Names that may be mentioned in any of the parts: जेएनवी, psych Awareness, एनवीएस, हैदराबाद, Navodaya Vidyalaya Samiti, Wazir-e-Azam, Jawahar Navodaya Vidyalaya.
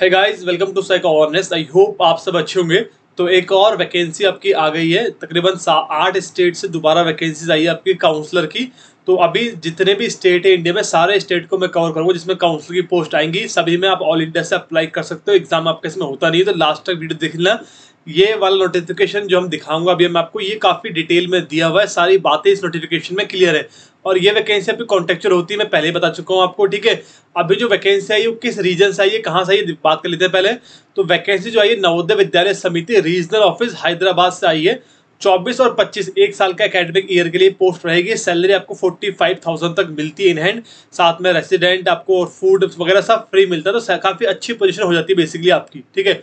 Hey guys, welcome to psych Awareness. I hope आप सब अच्छे होंगे। तो एक और वैकेंसी आपकी आ गई है, तकरीबन 8 स्टेट से दोबारा वैकेंसीज आई है आपकी काउंसलर की। तो अभी जितने भी स्टेट है इंडिया में, सारे स्टेट को मैं कवर करूँगा जिसमें काउंसलर की पोस्ट आएंगी। सभी में आप ऑल इंडिया से अप्लाई कर सकते हो, एग्जाम आपके इसमें होता नहीं है। तो लास्ट तक वीडियो देख लेना। ये वाला नोटिफिकेशन जो हम दिखाऊंगा अभी हम आपको, ये काफ़ी डिटेल में दिया हुआ है, सारी बातें इस नोटिफिकेशन में क्लियर है। और ये वैकेंसी आपकी कॉन्ट्रेक्चुअल होती है, मैं पहले ही बता चुका हूँ आपको, ठीक है। अभी जो वैकेंसी आई है वो किस रीजन से आई है, कहाँ से आई है, बात कर लेते हैं पहले। तो वैकेंसी जो आई है नवोदय विद्यालय समिति रीजनल ऑफिस हैदराबाद से आई है। 24 और 25 एक साल का एकेडमिक ईयर के लिए पोस्ट रहेगी। सैलरी आपको 45,000 तक मिलती है इन हैंड, साथ में रेसिडेंट आपको और फूड वगैरह सब फ्री मिलता है। तो काफ़ी अच्छी पोजिशन हो जाती है बेसिकली आपकी, ठीक है।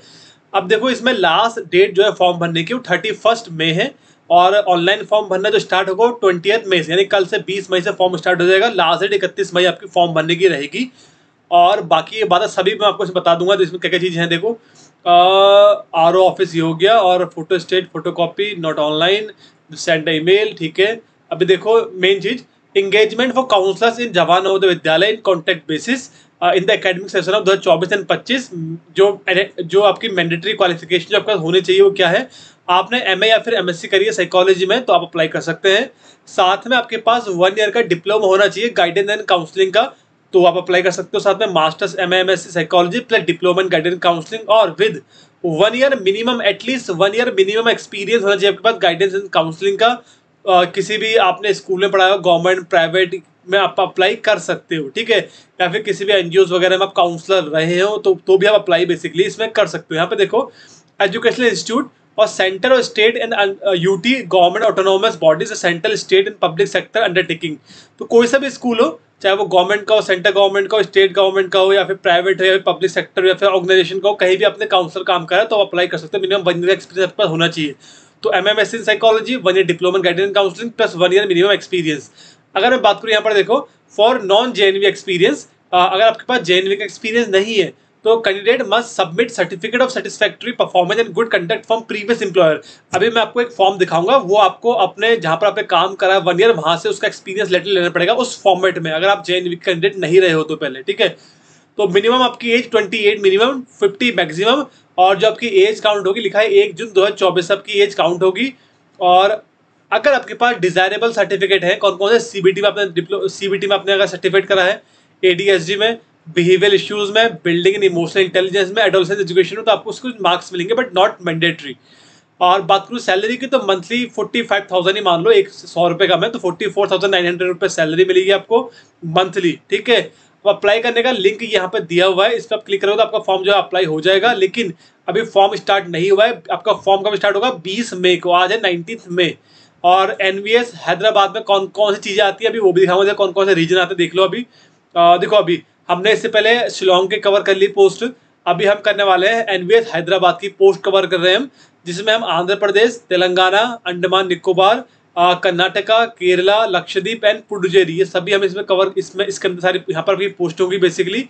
अब देखो, इसमें लास्ट डेट जो है फॉर्म भरने की वो 31 मई है, और ऑनलाइन फॉर्म भरना जो स्टार्ट होगा 20 मई से, यानी कल से 20 मई से फॉर्म स्टार्ट हो जाएगा। लास्ट डेट 31 मई आपकी फॉर्म भरने की रहेगी। और बाकी ये बात सभी मैं आपको बता दूंगा। तो इसमें क्या क्या चीज़ें हैं देखो, आर ओ ऑफिस ये हो गया, और photo state, photo copy not online, send email, ठीक है। अभी देखो मेन चीज़, engagement for counsellors in Jawahar Navodaya Vidyalaya in contract basis in the academic session of 2024 and 25। जो आपकी मैंडेटरी क्वालिफिकेशन जो आपका होनी चाहिए वो क्या है, आपने एमए या फिर एमएससी करी है साइकोलॉजी में तो आप अप्लाई कर सकते हैं। साथ में आपके पास 1 ईयर का डिप्लोमा होना चाहिए गाइडेंस एंड काउंसलिंग का, तो आप अप्लाई कर सकते हो। साथ में masters MA MSc psychology plus diploma in guidance counselling, और with 1 year minimum, at least 1 year minimum experience होना चाहिए आपके पास गाइडेंस एंड काउंसलिंग का। किसी भी आपने स्कूल में पढ़ाया हो, गवर्नमेंट प्राइवेट में आप अप्लाई कर सकते हो, ठीक है। या फिर किसी भी एनजीओज वगैरह में आप काउंसलर रहे हो तो भी आप अप्लाई बेसिकली इसमें कर सकते हो। यहाँ पे देखो, एजुकेशनल इंस्टीट्यूट और सेंटर और state and UT government autonomous bodies, central state and public sector undertaking. तो कोई सा भी स्कूल हो, चाहे वो गवर्नमेंट का हो, सेंट्रल गवर्नमेंट का हो, स्टेट गवर्नमेंट का हो, या फिर प्राइवेट हो, या फिर पब्लिक सेक्टर या फिर ऑर्गेनाइजेशन का हो, कहीं भी आपने काउंसलर काम करा तो आप अप्लाई कर सकते हो। मिनिमम 1 ईयर एक्सपीरियंस आपका होना चाहिए। तो M MSc in psychology, 1 year diploma guidance counselling plus 1 year minimum experience. अगर मैं बात करूँ यहाँ पर देखो, फॉर नॉन जेएनवी एक्सपीरियंस, अगर आपके पास जेएनवी का एक्सपीरियंस नहीं है तो candidate must submit certificate of satisfactory performance and good conduct from previous employer. अभी मैं आपको एक फॉर्म दिखाऊंगा, वो आपको अपने जहाँ पर आपने काम करा है 1 ईयर, वहाँ से उसका एक्सपीरियंस लेटर लेना पड़ेगा उस फॉर्मेट में, अगर आप जेएनवी कैंडिडेट नहीं रहे हो तो पहले, ठीक है। तो मिनिमम आपकी एज 28 मिनिमम, 50 मैक्सिमम, और जो आपकी एज काउंट होगी लिखा है 1 जून 2024 आपकी एज काउंट होगी। और अगर आपके पास डिजायरेबल सर्टिफिकेट है, कौन कौन से सीबीटी में आपने अगर सर्टिफिकेट करा है, एडीएसजी में, बिहेवियर इश्यूज में, बिल्डिंग एंड इमोशनल इंटेलिजेंस में, एडोलसेंस एजुकेशन में, तो आपको उसको मार्क्स मिलेंगे बट नॉट मैंडेटरी। और बात करूँ सैलरी की, तो मंथली 45,000 ही मान लो, 100 रुपये का है तो 44,900 रुपये सैलरी मिलेगी आपको मंथली, ठीक है। अब अप्लाई करने का लिंक यहाँ पर दिया हुआ है, इस पर आप क्लिक करोगे तो आपका फॉर्म जो है अप्लाई हो जाएगा। लेकिन अभी फॉर्म स्टार्ट नहीं हुआ है, आपका फॉर्म कब स्टार्ट होगा, 20 मई को, आज है 19 मई। और एनवीएस हैदराबाद में कौन कौन सी चीज़ें आती है अभी वो भी दिखाऊंगा, कौन कौन से रीजन आते हैं देख लो। अभी देखो, अभी हमने इससे पहले शिलोंग के कवर कर ली पोस्ट, अभी हम करने वाले हैं एनवीएस हैदराबाद की पोस्ट कवर कर रहे हैं हम, जिसमें हम आंध्र प्रदेश, तेलंगाना, अंडमान निकोबार, कर्नाटका, केरला, लक्षद्वीप एंड पुडुचेरी, ये सभी हम इसमें कवर, इसके अंदर सारी यहाँ पर भी पोस्ट होंगी बेसिकली।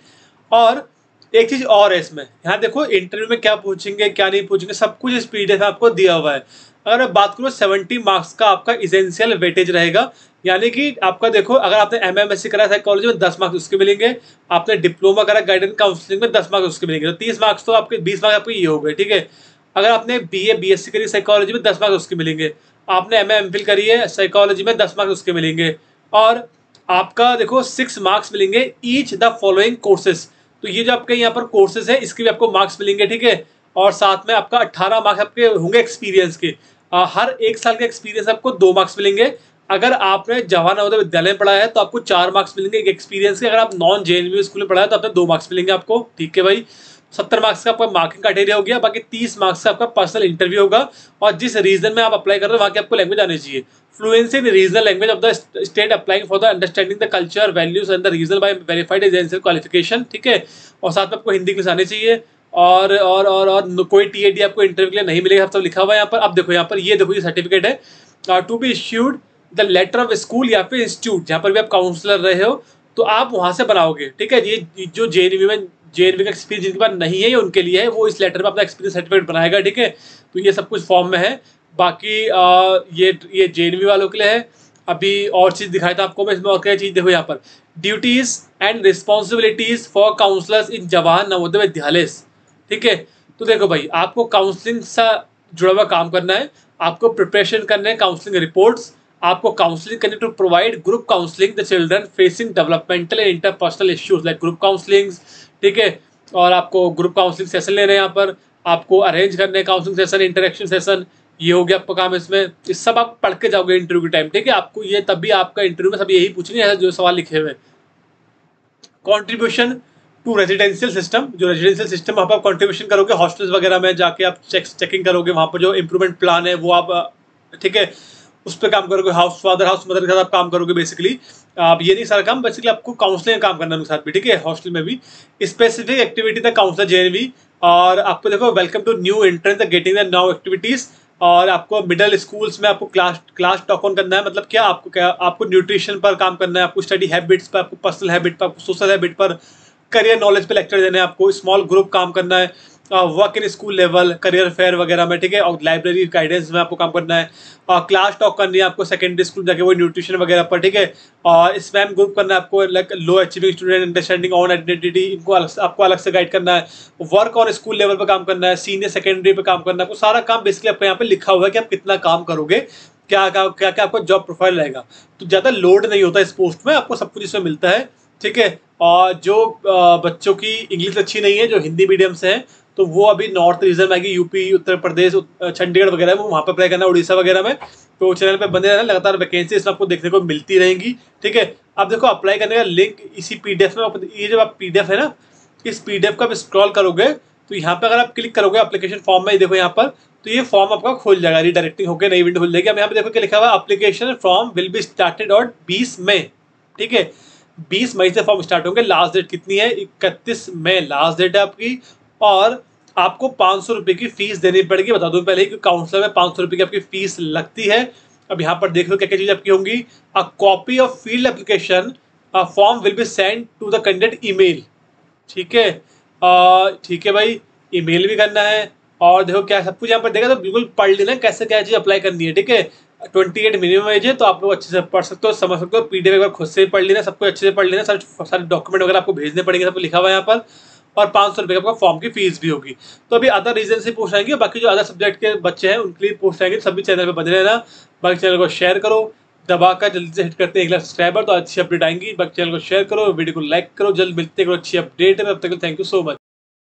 और एक चीज़ और है इसमें, यहाँ देखो इंटरव्यू में क्या पूछेंगे क्या नहीं पूछेंगे, सब कुछ इस पीडीएफ आपको दिया हुआ है। अगर बात करो 70 मार्क्स का आपका एसेंशियल वेटेज रहेगा, यानी कि आपका देखो, अगर आपने एमएमएससी करा साइकोलॉजी में 10 मार्क्स उसके मिलेंगे, आपने डिप्लोमा करा गाइडेंस काउंसलिंग में 10 मार्क्स उसके मिलेंगे, तो 30 मार्क्स तो आपके, 20 मार्क्स आपके ये हो गए, ठीक है। अगर आपने बीएससी करी साइकोलॉजी में 10 मार्क्स उसके मिलेंगे, आपने एमएफिल करी है साइकोलॉजी में 10 मार्क्स उसके मिलेंगे, और आपका देखो 6 मार्क्स मिलेंगे ईच द फॉलोइंग कोर्सेज। तो ये जो आपके यहाँ पर कोर्सेज है इसके भी आपको मार्क्स मिलेंगे, ठीक है। और साथ में आपका 18 मार्क्स आपके होंगे एक्सपीरियंस के, हर एक साल के एक्सपीरियंस आपको 2 मार्क्स मिलेंगे। अगर आपने जवाहर नवोदय विद्यालय में पढ़ा है तो आपको 4 मार्क्स मिलेंगे एक एक्सपीरियंस के, अगर आप नॉन जेएनवी स्कूल में पढ़ा है तो आपको 2 मार्क्स मिलेंगे आपको, ठीक है भाई। 70 मार्क्स का आपका मार्किंग क्राइटेरिया हो गया, बाकी 30 मार्क्स का आपका पर्सनल इंटरव्यू होगा। और जिस रीजन में आप अप्लाई कर रहे हो वहाँ की आपको लैंग्वेज आनी चाहिए, fluency in regional language of the state applying for the understanding the culture values and the region by verified essential qualification, ठीक है। और साथ में आपको हिंदी इंग्लिश आनी चाहिए, और कोई TAD आपको इंटरव्यू के लिए नहीं मिलेगा, सब लिखा हुआ है यहाँ पर। अब देखो यहाँ पर, ये देखो ये सर्टिफिकेट है, to be issued the letter of school या फिर इंस्टीट्यूट, जहाँ पर भी आप काउंसलर रहे हो तो आप वहाँ से बनाओगे, ठीक है। ये जो जेएनवी में, जेएनवी का एक्सपीरियंस जिनके पास नहीं है ये उनके लिए है, वो इस लेटर पर अपना एक्सपीरियंस सर्टिफिकेट बनाएगा, ठीक है। तो ये सब कुछ फॉर्म में है, बाकी ये जेएनवी वालों के लिए है। अभी और चीज़ दिखाया था आपको मैं इसमें, और क्या चीज़ देखो यहाँ पर, duties and responsibilities for counsellors in Jawahar Navodaya Vidyalaya, ठीक है। तो देखो भाई, आपको काउंसलिंग सा जुड़ा हुआ काम करना है, आपको प्रिपरेशन करना है काउंसलिंग रिपोर्ट्स, आपको काउंसलिंग करनी to provide group counselling the children facing developmental and interpersonal issues like group counselling, ठीक है। और आपको ग्रुप काउंसलिंग सेशन लेना है, यहाँ पर आपको अरेंज करने हैं काउंसलिंग सेशन, इंटरेक्शन सेशन, ये हो गया आपका काम। इसमें इस सब आप पढ़ के जाओगे इंटरव्यू के टाइम, ठीक है। आपको ये तब भी आपका इंटरव्यू में सब यही पूछना है जो सवाल लिखे हुए। कॉन्ट्रीब्यूशन टू रेजिडेंशियल सिस्टम, जो रेजिडेंशियल सिस्टम वहाँ पर आप कॉन्ट्रीब्यूशन करोगे, हॉस्टल्स वगैरह में जाके आप चेकिंग करोगे, वहाँ पर जो इंप्रूवमेंट प्लान है वो आप, ठीक है, उस पर काम करोगे। हाउस फादर हाउस मदर के साथ आप काम करोगे। बेसिकली आप ये नहीं सारा काम, बेसिकली आपको काउंसलिंग काम करना उनके साथ भी, ठीक है, हॉस्टल में भी। Specific activity the counsellor जेएनवी, और आपको देखो welcome to new entrance getting the now activities. और आपको मिडिल स्कूल्स में आपको क्लास टॉक ऑन करना है, मतलब क्या आपको न्यूट्रिशन पर काम करना है, आपको स्टडी हैबिट्स पर, आपको पर्सनल हैबिट पर, आपको सोशल हैबिट पर, करियर नॉलेज पर लेक्चर देना है, आपको स्मॉल ग्रुप काम करना है, work in school level, career fair वगैरह में, ठीक है। और लाइब्रेरी गाइडेंस में आपको काम करना है, और क्लास टॉक करनी है आपको सेकेंडरी स्कूल जाके, वो न्यूट्रिशन वगैरह पर, ठीक है। और स्पैम ग्रुप करना है आपको, like low achieving student understanding on identity, इनको आपको अलग से गाइड करना है। वर्क और स्कूल लेवल पर काम करना है, सीनियर सेकेंडरी पर काम करना है। आपको सारा काम बेसिकली आपको यहाँ पर लिखा हुआ है कि आप कितना काम करोगे, क्या क्या क्या क्या आपका जॉब प्रोफाइल रहेगा। तो ज़्यादा लोड नहीं होता इस पोस्ट में, आपको सब कुछ इसमें मिलता है, ठीक है। और जो बच्चों की इंग्लिश अच्छी नहीं है, जो हिंदी मीडियम से हैं, तो वो अभी नॉर्थ रीजन में आएगी, यूपी, उत्तर प्रदेश, चंडीगढ़ वगैरह में, वहाँ पर अप्लाई करना, उड़ीसा वगैरह में। तो चैनल पे बने रहना, लगातार वैकेंसीज आपको देखने को मिलती रहेंगी, ठीक है। अब देखो अप्लाई करने का लिंक इसी पीडीएफ में, ये जब आप पीडीएफ है ना, इस पीडीएफ का आप स्क्रॉल करोगे तो यहाँ पर अगर आप क्लिक करोगे एप्लीकेशन फॉर्म में, देखो यहाँ पर, तो ये फॉर्म आपका खोल जाएगा, रीडायरेक्टिंग होकर नई विंडो खुल जाएगी। अब यहाँ पर देखो क्या लिखा हुआ, application form will be started on 20 May, ठीक है। 20 मई से फॉर्म स्टार्ट होंगे। लास्ट डेट कितनी है, 31 मई लास्ट डेट है आपकी, और आपको 500 रुपये की फीस देनी पड़ेगी। बता दूं पहले ही कि काउंसलर में 500 रुपये की आपकी फीस लगती है। अब यहाँ पर देख लो क्या क्या चीज़ आपकी होंगी। A copy of field application form will be send to the candidate email, ठीक है, ठीक है भाई, ईमेल भी करना है। और देखो क्या सब कुछ यहाँ पर देखा, तो बिल्कुल पढ़ लेना कैसे क्या चीज़ अप्लाई करनी है, ठीक है। 28 मिनिमम एज है, तो आप लोग अच्छे से पढ़ सकते हो, समझ सकते हो। पीडीएफ एक बार खुद से पढ़ लेना, सब कुछ अच्छे से पढ़ लेना, सारे डॉक्यूमेंट वगैरह आपको भेजने पड़ेंगे, सबको लिखा हुआ है यहाँ पर। और 500 रुपये का फॉर्म की फीस भी होगी। तो अभी अदर रीजन से पोस्ट आएंगे, बाकी जो अदर सब्जेक्ट के बच्चे हैं उनके लिए पोस्ट आएंगे। सभी चैनल पर बने रहना, बाकी चैनल को शेयर करो, दबा कर जल्दी से हिट करते हैं 1 लाख सब्सक्राइबर, तो अच्छी अपडेट आएंगी। बाकी चैनल को शेयर करो, वीडियो को लाइक करो, जल्द मिलते करो अच्छी अपडेट है। तब तक थैंक यू सो मच।